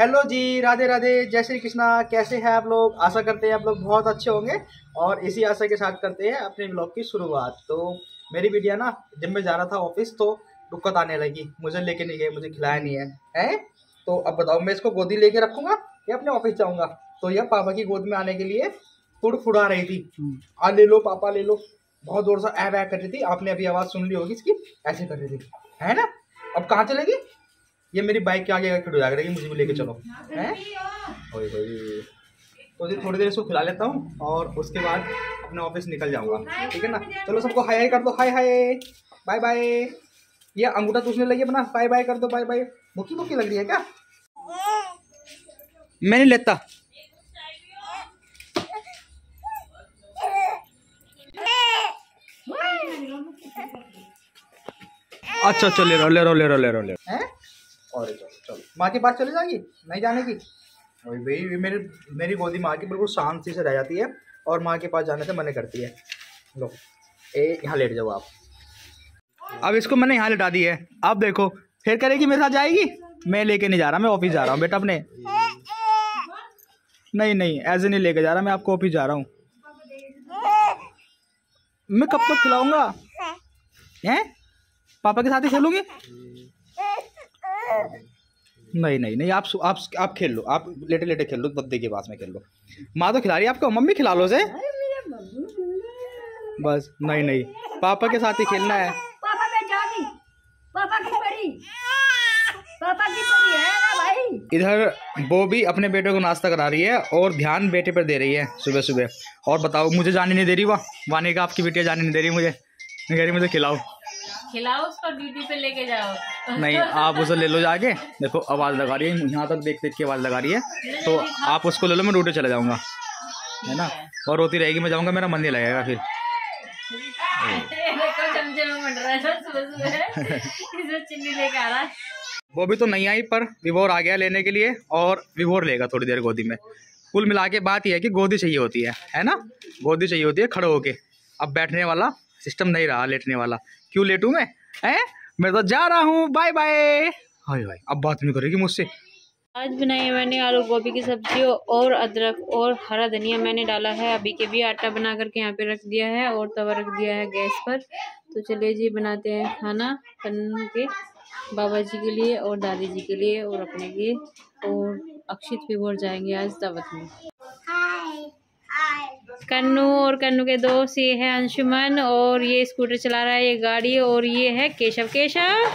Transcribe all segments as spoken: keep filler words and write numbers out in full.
Hello जी, राधे राधे, जय श्री कृष्णा। कैसे हैं आप लोग? आशा करते हैं आप लोग बहुत अच्छे होंगे और इसी आशा के साथ करते हैं अपने ब्लॉग की शुरुआत। तो मेरी बिटिया ना जब मैं जा रहा था ऑफिस तो दिक्कत आने लगी, मुझे लेके नहीं गए, मुझे खिलाया नहीं है हैं। तो अब बताओ मैं इसको गोदी लेके रखूँगा या अपने ऑफिस जाऊँगा। तो यह पापा की गोद में आने के लिए फुड़फुड़ा रही थी, आ ले लो पापा ले लो, बहुत जोर से ऐ वै कर रही थी। आपने अभी आवाज़ सुन ली होगी इसकी, ऐसे कर रही थी है ना। अब कहाँ चलेगी ये? मेरी बाइक के आगे खड़ी हो जाएगी, मुझे भी लेके चलो हैं। तो जी थोड़ी देर इसको खिला लेता हूँ और उसके बाद अपने ऑफिस निकल जाऊँगा, ठीक है ना। चलो सबको हाय हाय कर दो, हाय हाय बाय बाय। ये अंगूठा चूसने लगी अपना, बाय बाय कर दो, बाय बाय। भूखी भूखी लग रही है क्या? मैं नहीं लेता। अच्छा अच्छा ले रहो ले रहो ले रहो ले रहो ले रहो। और चलो माँ के पास चले जाएगी, नहीं जाने की। और भाई मेरे मेरी गोदी माँ की बिल्कुल शांति से रह जाती है और माँ के पास जाने से मना करती है। लो ए यहाँ लेट जाओ आप। अब इसको मैंने यहाँ लेटा दी है, आप देखो फिर करेगी मेरे साथ जाएगी। मैं लेके नहीं जा रहा, मैं ऑफिस जा रहा हूँ बेटा अपने। नहीं नहीं ऐसे नहीं लेके जा रहा, मैं आपको ऑफिस जा रहा हूँ। मैं कब तक खिलाऊँगा हैं? पापा के साथ ही खेलूँगी। नहीं नहीं नहीं आप आप आप खेल लो, आप लेटे लेटे खेल लो, बद्दे के पास में खेल लो। माँ तो खिला रही है आपको, मम्मी खिला लो से बस। नहीं नहीं पापा के साथ ही खेलना है। पापा मैं जागी, पापा की परी, पापा की परी है ना भाई। इधर बॉबी अपने बेटे को नाश्ता करा रही है और ध्यान बेटे पर दे रही है सुबह सुबह। और बताओ मुझे जाने नहीं दे रही, वाह वाने का आपकी बेटिया जाने नहीं दे रही मुझे, कह रही मुझे खिलाओ खिलाओ, उसको ड्यूटी पे लेके जाओ। नहीं आप उसे ले लो जाके, देखो आवाज़ लगा रही है, यहाँ तक देख देख के आवाज़ लगा रही है। तो आप उसको ले लो, मैं ड्यूटी चला जाऊँगा है ना। और रोती रहेगी, मैं जाऊँगा मेरा मन नहीं लगेगा फिर। वो भी तो नहीं आई पर विभोर आ गया लेने के लिए और विभोर लेगा थोड़ी देर गोदी में। कुल मिला के बात यह है कि गोदी चाहिए होती है है ना, गोदी चाहिए होती है खड़े होके। अब बैठने वाला सिस्टम नहीं रहा, लेटने वाला। क्यों लेटूं मैं है, मैं तो जा रहा हूँ बाय बाय। हाय भाई अब बात नहीं करेगी मुझसे। आज बनाई है मैंने आलू गोभी की सब्जी और अदरक और हरा धनिया मैंने डाला है। अभी के भी आटा बना करके यहाँ पे रख दिया है और तवा रख दिया है गैस पर। तो चलिए जी बनाते हैं खाना पन्नू के बाबा जी के लिए और दादी जी के लिए और अपने लिए। और अक्षित भी बोल जाएंगे आज दावत में। कन्नू और कन्नू के दोस्त ये है अंशुमन और ये स्कूटर चला रहा है, ये गाड़ी। और ये है केशव। केशव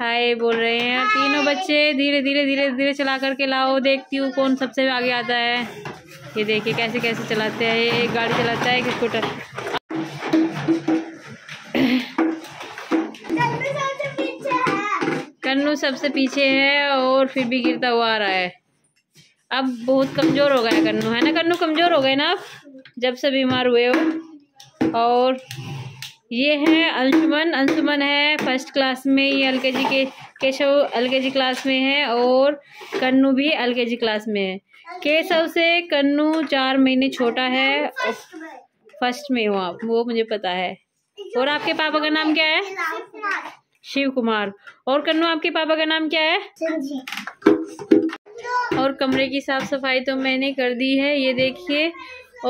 हाय बोल रहे हैं तीनों बच्चे। धीरे धीरे धीरे धीरे चला करके लाओ, देखती हूँ कौन सबसे आगे आता है। ये देखिए कैसे कैसे चलाते हैं, ये एक गाड़ी चलाता है एक स्कूटर। कन्नू सबसे पीछे है और फिर भी गिरता हुआ आ रहा है। अब बहुत कमज़ोर हो गया कन्नू है ना, कन्नू कमज़ोर हो गए ना आप जब से बीमार हुए हो। और ये है अंशुमन। अंशुमन है फर्स्ट क्लास में, ये एल के जी के केशव एल के जी क्लास में है और कन्नू भी एल के जी क्लास में है। केशव से कन्नू चार महीने छोटा है। फर्स्ट में हो आप, वो मुझे पता है। और आपके पापा का नाम क्या है? शिव कुमार। और कन्नू आपके पापा का नाम क्या है? और कमरे की साफ़ सफाई तो मैंने कर दी है, ये देखिए।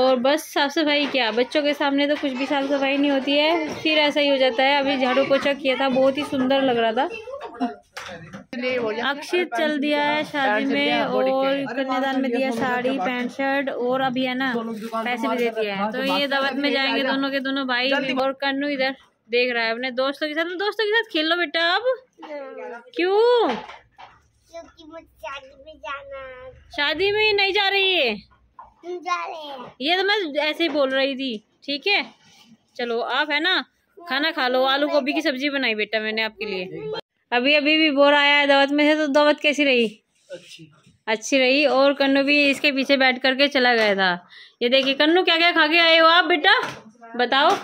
और बस साफ़ सफाई क्या, बच्चों के सामने तो कुछ भी साफ़ सफाई नहीं होती है, फिर ऐसा ही हो जाता है। अभी झाड़ू पोछा किया था, बहुत ही सुंदर लग रहा था। अक्षित चल दिया है शादी में और कन्यादान में दिया साड़ी पैंट शर्ट और अभी है ना पैसे भी दे दिया है। तो ये दावत में जाएंगे दोनों के दोनों भाई। और कन्नू इधर देख रहा है अपने दोस्तों के साथ। दोस्तों के साथ खेल लो बेटा अब, क्यों? क्योंकि मुझे शादी में जाना। शादी में नहीं जा रही है, जा रहे हैं। ये तो मैं ऐसे ही बोल रही थी, ठीक है। चलो आप है ना खाना खा लो। आलू गोभी की सब्जी बनाई बेटा मैंने आपके लिए। अभी अभी भी बोर आया है दावत में से, तो दावत कैसी रही? अच्छी अच्छी रही। और कन्नू भी इसके पीछे बैठ करके चला गया था। ये देखिए कन्नू क्या क्या खा के आए हो आप बेटा, बताओ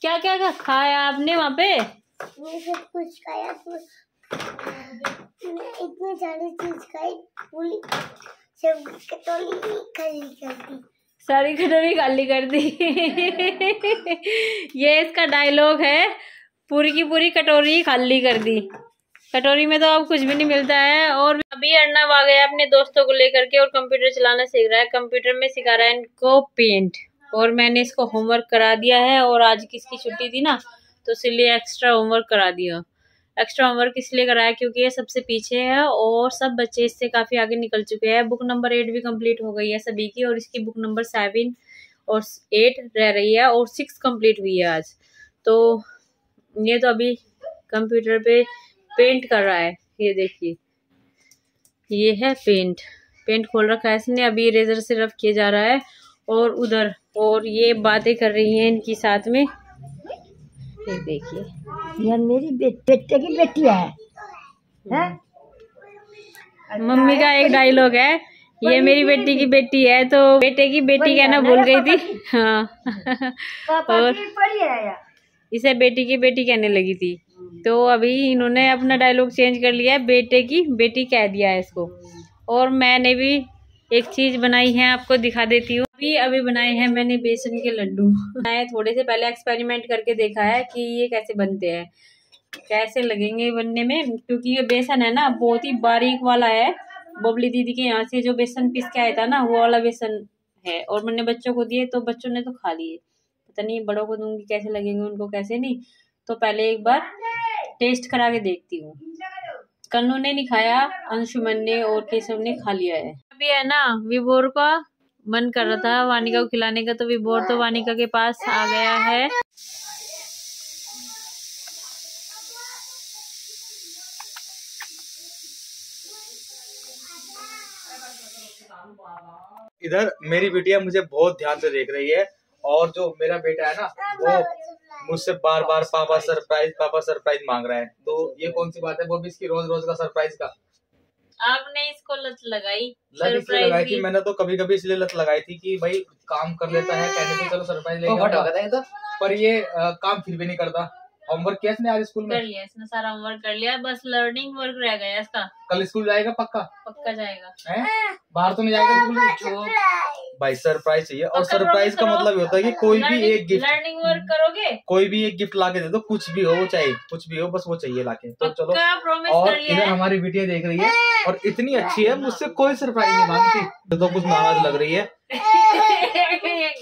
क्या क्या खाया आपने वहाँ पे? कुछ खाया, मैं इतनी सारी चीज खाई, पूरी सब कटोरी खाली कर दी, सारी कटोरी खाली कर दी। ये इसका डायलॉग है, पूरी की पूरी कटोरी खाली कर दी। कटोरी में तो अब कुछ भी नहीं मिलता है। और अभी अर्णव आ गया अपने दोस्तों को लेकर के और कंप्यूटर चलाना सीख रहा है। कंप्यूटर में सिखा रहा है इनको पेंट, और मैंने इसको होमवर्क करा दिया है। और आज किसकी छुट्टी थी ना, तो इसलिए एक्स्ट्रा होमवर्क करा दिया। एक्स्ट्रा होमवर्क इसलिए कराया क्योंकि ये सबसे पीछे है और सब बच्चे इससे काफ़ी आगे निकल चुके हैं। बुक नंबर एट भी कंप्लीट हो गई है सभी की, और इसकी बुक नंबर सेवन और एट रह रही है, और सिक्स कंप्लीट हुई है आज। तो ये तो अभी कंप्यूटर पे पेंट कर रहा है। ये देखिए, ये है पेंट, पेंट खोल रखा है इसने। अभी इरेजर से रफ किया जा रहा है और उधर, और ये बातें कर रही हैं इनकी साथ में। ये देखिए, यार मेरी बेटे की बेटिया है, है? मम्मी का एक डायलॉग है, ये मेरी बेटी की बेटी है, तो बेटे की बेटी कहना भूल गई थी। हाँ, और इसे बेटी की बेटी कहने लगी थी, तो अभी इन्होंने अपना डायलॉग चेंज कर लिया है, बेटे की बेटी कह दिया है इसको। और मैंने भी एक चीज़ बनाई है, आपको दिखा देती हूँ। अभी अभी बनाए हैं मैंने बेसन के लड्डू। मैं थोड़े से पहले एक्सपेरिमेंट करके देखा है कि ये कैसे बनते हैं, कैसे लगेंगे बनने में, क्योंकि ये बेसन है ना बहुत ही बारीक वाला है। बबली दीदी के यहाँ से जो बेसन पीस के आया था ना, वो वाला बेसन है। और मैंने बच्चों को दिए, तो बच्चों ने तो खा लिए, पता नहीं बड़ों को दूंगी कैसे लगेंगे उनको, कैसे नहीं। तो पहले एक बार टेस्ट करा के देखती हूँ। कन्नू ने नहीं खाया, अंशुमन ने और केशव ने खा लिया है। अभी है ना, विभोर का मन कर रहा था वानिका को खिलाने का, तो विभोर तो वानिका के पास आ गया है। इधर मेरी बेटिया मुझे बहुत ध्यान से देख रही है, और जो मेरा बेटा है ना, वो मुझसे बार बार पापा सरप्राइज पापा सरप्राइज मांग रहा है। तो ये कौन सी बात है, वो भी इसकी रोज रोज का सरप्राइज का। आपने इसको लत लगाई, लत इसलिए लगाई कि मैंने तो कभी कभी इसलिए लत लगाई थी कि भाई काम कर लेता है, कहने को चलो सरप्राइज लेके तो, पर ये आ, काम फिर भी नहीं करता। होमवर्क किया इसने आज स्कूल में, कर लिया इसने सारा होमवर्क कर लिया, बस लर्निंग वर्क रह गया इसका। कल स्कूल जाएगा पक्का? पक्का जाएगा, बाहर तो नहीं जाएगा भाई। सरप्राइज चाहिए, और सरप्राइज का मतलब ये होता है कि कोई भी एक गिफ्ट, लर्निंग वर्क करोगे, कोई भी एक गिफ्ट लाके दे दो, कुछ भी हो, वो चाहिए कुछ भी हो, बस वो चाहिए लाके। तो चलो, और इधर हमारी बेटियां देख रही है, और इतनी अच्छी है, मुझसे कोई सरप्राइज नहीं मांगती। तो कुछ नाराज लग रही है,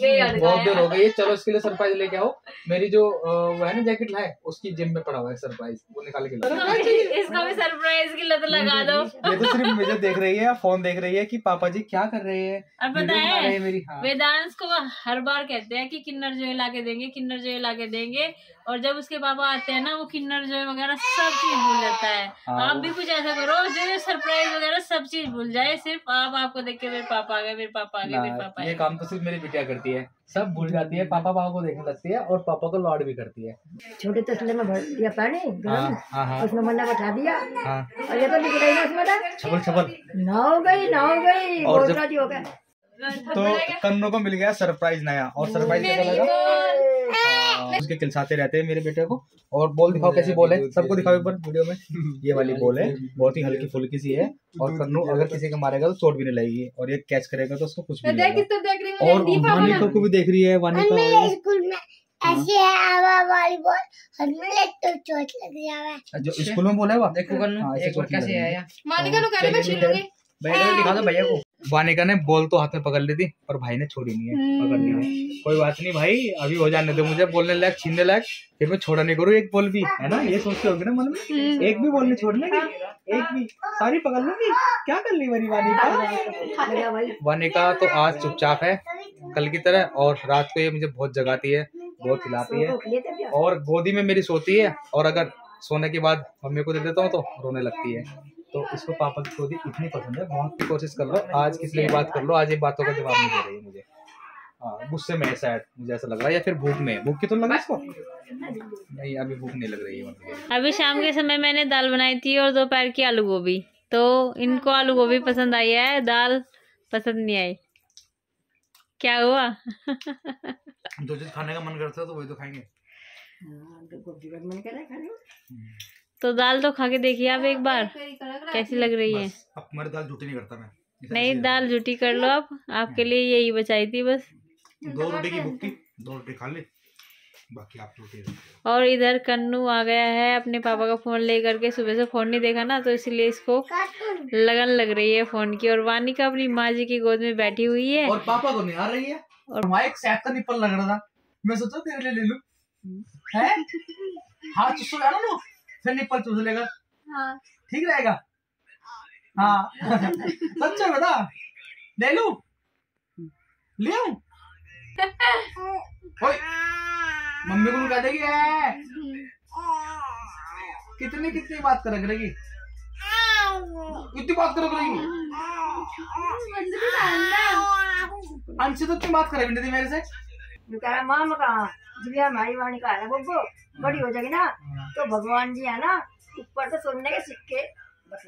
बहुत देर हो गई है, चलो इसके लिए सरप्राइज लेके आओ। मेरी जो वो है ना जैकेट लाए, उसकी जिम में पड़ा हुआ है सरप्राइज, वो निकाल के ले। इसका भी सरप्राइज की लत लगा दो। ये तो सिर्फ मुझे देख रही है, फोन देख रही है कि पापा जी क्या कर रहे हैं। अब बताए मेरी, हाँ। वेदांश को हर बार कहते हैं कि किन्नर जोय लाके देंगे, किन्नर जोय लाके देंगे, और जब उसके पापा आते हैं ना, वो किन्नर जोय वगैरह सब चीज भूल जाता है। आप भी कुछ ऐसा करो जो सरप्राइज वगैरह सब चीज भूल जाए, सिर्फ आप आपको देख के मेरे पापा आ गए, मेरे पापा आ गए, मेरे पापा। ये काम तो सिर्फ मेरी बिटिया करती है, सब भूल जाती है, पापा पापा को देखने लगती है, और पापा को लॉड भी करती है। छोटे तस्ले में भर दिया पानी, उसमें मन्ना बैठा दिया, और ये तो निकल गई ना उसमें ना, छपल छपल ना हो गई ना हो गई और हो गया। तो कन्नू को मिल गया सरप्राइज नया, और सरप्राइज कैसा लगा? उसके खिलसाते रहते हैं मेरे बेटे को। और बॉल दिखाओ, कैसी बॉल है, सबको दिखाओ एक बार वीडियो में। ये वाली बॉल है, बहुत ही हल्की फुल्की सी है, और कन्नू अगर किसी को मारेगा तो चोट भी नहीं लगेगी, और ये कैच करेगा तो उसको कुछ भी नहीं। और वानिका को भी देख रही है, जो स्कूल में बोला है दिखा दो भैया को। वानिका ने बॉल तो हाथ में पकड़ ली थी, पर भाई ने छोड़ी नहीं है, पकड़ ली है। कोई बात नहीं भाई, अभी हो जाने दो, मुझे बोलने लायक छीनने लायक, फिर मैं छोड़ा नहीं करूँ एक बॉल भी, है ना। ये सोचते होंगे ना मन में, एक भी बॉल नहीं छोड़ने की, एक भी, सारी पकड़ लूंगी, क्या कर ली मेरी वानिका। वानिका तो आज चुपचाप है कल की तरह, और रात को ये मुझे बहुत जगाती है, बहुत खिलाती है, और गोदी में मेरी सोती है, और अगर सोने के बाद मम्मी को दे देता हूँ तो रोने लगती है। तो इसको पापा की गोदी इतनी पसंद है, बहुत की कोशिश कर लो, आज किसी की बात कर लो, आज ये बातों का जवाब नहीं दे रही है मुझे। हाँ, गुस्से में है शायद, मुझे ऐसा लग रहा है, या फिर भूख में, भूख की तो लगा इसको नहीं, अभी भूख नहीं लग रही है मतलब। अभी शाम के समय मैंने दाल बनाई थी और दोपहर की आलू गोभी, तो इनको आलू गोभी पसंद आई है, दाल पसंद नहीं आई। क्या हुआ, जो चीज खाने का मन करता है तो वही तो खाएंगे। तो दाल तो खा के देखिए आप एक बार कैसी लग रही है। अब तुम्हारी दाल झूठी नहीं करता मैं, नहीं दाल झूठी कर लो आप, आपके लिए यही बचाई थी बस। दो रोटी की भूख थी, दो रोटी खा ली, बाकी आप रोटी रखो। और इधर कन्नू आ गया है अपने पापा का फ़ोन ले करके, सुबह से फ़ोन नहीं देखा ना तो इसलिए इसको लगन लग रही है फ़ोन की। और वानिका अपनी माँ जी की गोद में बैठी हुई है और पापा को निहार रही है। और वहाँ एक सैप का निप्पल लग रहा था, मैं सोचा तेरे लिए ले लूं, है हाथ चुस्सो लगा लो फिर निप्पल चुस्स लेगा, ठीक रहेगा। हाँ सच में बता, ले लूं ले आऊं। ओए मम्मी को लगा देगी, कितनी कितनी बात कर रही, कितनी बात कर रही, अंशी तो इतनी बात कर रही थी मेरे से। मामा कहा जब हमारी वाणी का है बब्बो बड़ी हो जाएगी ना तो भगवान जी है ना ऊपर से सोने के सिक्के बस।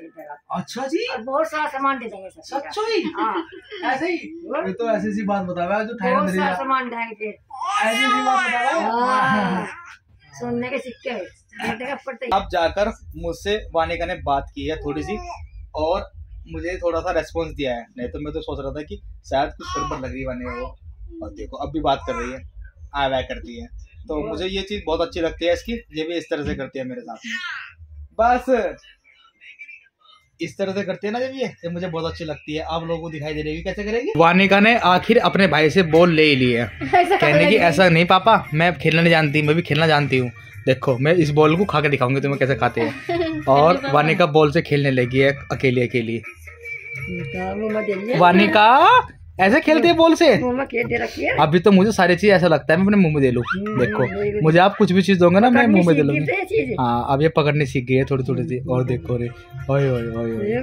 अच्छा जी, बहुत सारा सामान दे देंगे। सच में? हाँ ऐसे ही, ये तो ऐसी सी बात बता रहा है जो बहुत सारा सामान देंगे। फिर ऐसी सी बात बता रहा है सोने के सिक्के। अब जाकर मुझसे वानिका ने बात की है थोड़ी सी और मुझे थोड़ा सा रेस्पॉन्स दिया है, नहीं तो मैं तो सोच रहा था कि शायद कुछ गड़बड़ लग रही है वानिका को। और देखो अब भी बात कर रही है, आय वाय करती है, तो मुझे ये चीज बहुत अच्छी लगती है इसकी। ये भी इस तरह से करती है मेरे साथ में, बस इस तरह से करती है ना जब ये, ये मुझे बहुत अच्छी लगती है। आप लोगों को दिखाई दे रही है कैसे करेगी। वानिका ने आखिर अपने भाई से बोल ले ही ली है, कहने की ऐसा नहीं पापा मैं खेलना नहीं जानती, मैं भी खेलना जानती हूँ, देखो मैं इस बॉल को खा के दिखाऊंगी तुम्हें कैसे खाते हैं। और वानिका बॉल से खेलने लगी है अकेली अकेली। वानिका ऐसे खेलते है बॉल से, अभी तो मुझे सारी चीज ऐसा लगता है मैं अपने मुंह में दे लूं। देखो मुझे आप कुछ भी चीज दोगे ना मैं मुंह में दे लूंगी। हाँ अब ये पकड़ने सीख गई है थोड़ी थोड़ी सी। और देखो रे ओए ओए ओए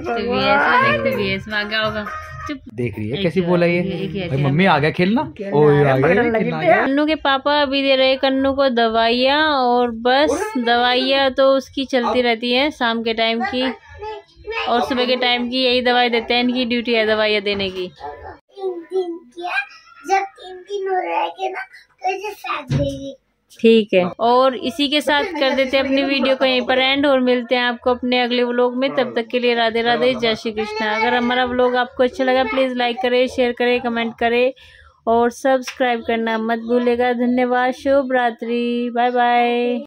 देख रही है कैसी बोला ये, मम्मी आ गया खेलना। कन्नू के पापा अभी दे रहे कन्नू को दवाइयाँ, और बस दवाइयाँ तो उसकी चलती रहती है शाम के टाइम की और सुबह के टाइम की, यही दवाई देते हैं, इनकी ड्यूटी है दवाइयाँ देने की। जब तीन दिन हो रहे ना तो इसे साथ देगी, ठीक है। और इसी के साथ कर देते हैं अपनी वीडियो को यहीं पर एंड, और मिलते हैं आपको अपने अगले व्लॉग में। तब तक के लिए राधे राधे, जय श्री कृष्णा। अगर हमारा व्लॉग आपको अच्छा लगा प्लीज लाइक करे, शेयर करे, कमेंट करे और सब्सक्राइब करना मत भूलेगा। धन्यवाद, शुभ रात्रि, बाय बाय।